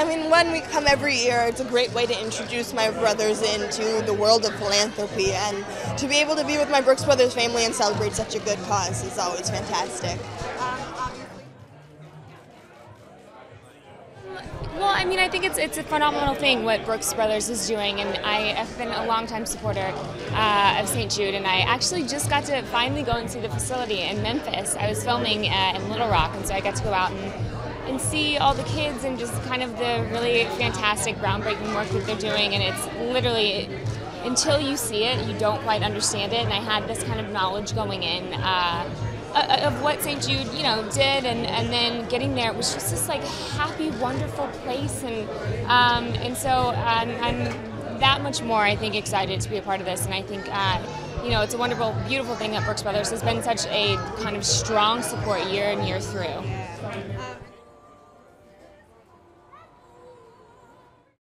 I mean, when we come every year, it's a great way to introduce my brothers into the world of philanthropy, and to be able to be with my Brooks Brothers family and celebrate such a good cause is always fantastic. Well, I mean, I think it's a phenomenal thing what Brooks Brothers is doing, and I have been a longtime supporter of St. Jude, and I actually just got to finally go and see the facility in Memphis. I was filming in Little Rock, and so I got to go out and see all the kids and just kind of the really fantastic, groundbreaking work that they're doing, and it's literally, until you see it, you don't quite understand it, and I had this kind of knowledge going in of what St. Jude, you know, did, and then getting there, it was just this like happy, wonderful place, and so I'm that much more, I think, excited to be a part of this, and I think, you know, it's a wonderful, beautiful thing that Brooks Brothers has been such a kind of strong support year and year through.